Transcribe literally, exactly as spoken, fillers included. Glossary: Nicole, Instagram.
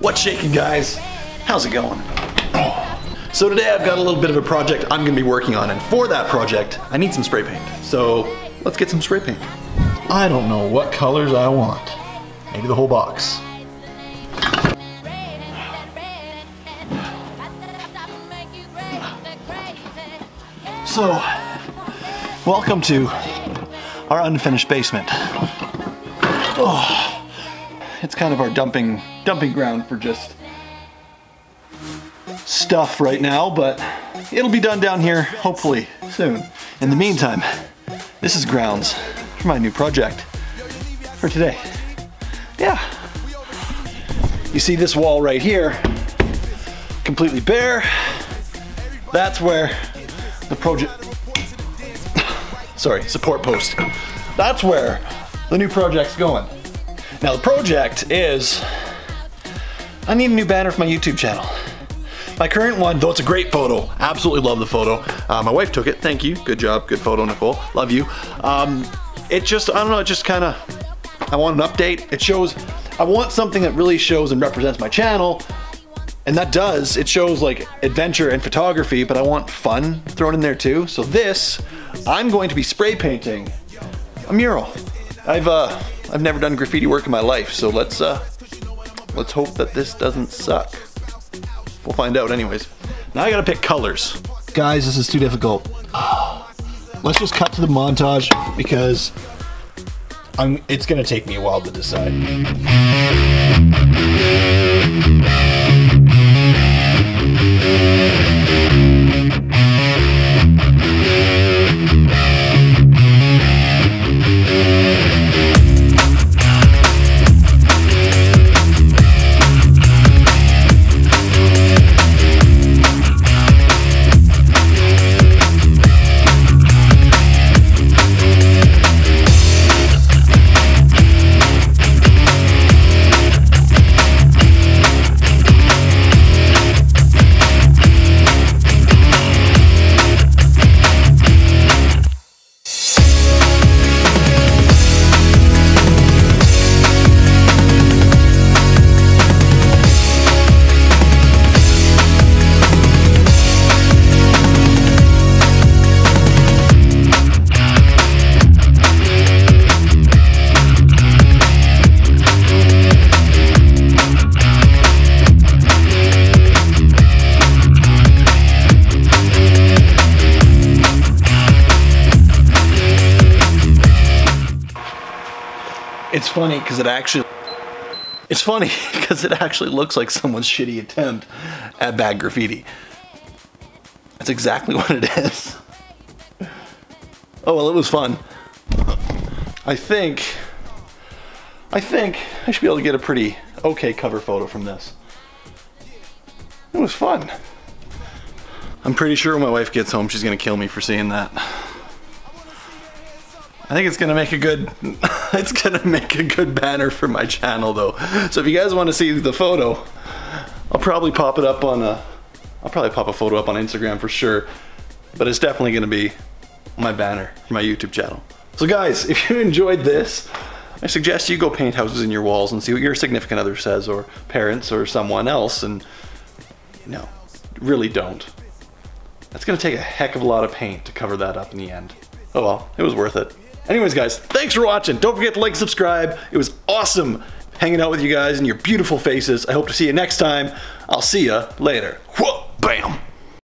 What's shaking, guys? How's it going? Oh. So today I've got a little bit of a project I'm gonna be working on, and for that project, I need some spray paint. So let's get some spray paint. I don't know what colors I want. Maybe the whole box. So, welcome to our unfinished basement. Oh, it's kind of our dumping, dumping ground for just stuff right now, but it'll be done down here hopefully soon. In the meantime, this is grounds for my new project for today. Yeah. You see this wall right here, completely bare. That's where the project, sorry, support post. That's where the new project's going. Now the project is, I need a new banner for my YouTube channel. My current one, though it's a great photo, absolutely love the photo. Uh, my wife took it, thank you, good job, good photo, Nicole, love you. Um, it just, I don't know, it just kinda, I want an update. It shows, I want something that really shows and represents my channel. And that does, it shows like adventure and photography, but I want fun thrown in there too. So this, I'm going to be spray painting a mural. I've uh, I've never done graffiti work in my life, so let's uh, let's hope that this doesn't suck. We'll find out anyways. Now I gotta pick colors. Guys, this is too difficult. Let's just cut to the montage because I'm, it's gonna take me a while to decide. It's funny because it actually, it's funny because it actually looks like someone's shitty attempt at bad graffiti. That's exactly what it is. Oh, well, it was fun. I think, I think I should be able to get a pretty okay cover photo from this. It was fun. I'm pretty sure when my wife gets home, she's gonna kill me for seeing that. I think it's gonna make a good, it's gonna make a good banner for my channel though. So if you guys want to see the photo, I'll probably pop it up on a, I'll probably pop a photo up on Instagram for sure. But it's definitely gonna be my banner for my YouTube channel. So guys, if you enjoyed this, I suggest you go paint houses in your walls and see what your significant other says, or parents, or someone else, and you know, really don't. That's gonna take a heck of a lot of paint to cover that up in the end. Oh well, it was worth it. Anyways, guys, thanks for watching. Don't forget to like and subscribe. It was awesome hanging out with you guys and your beautiful faces. I hope to see you next time. I'll see you later. Whoa, bam.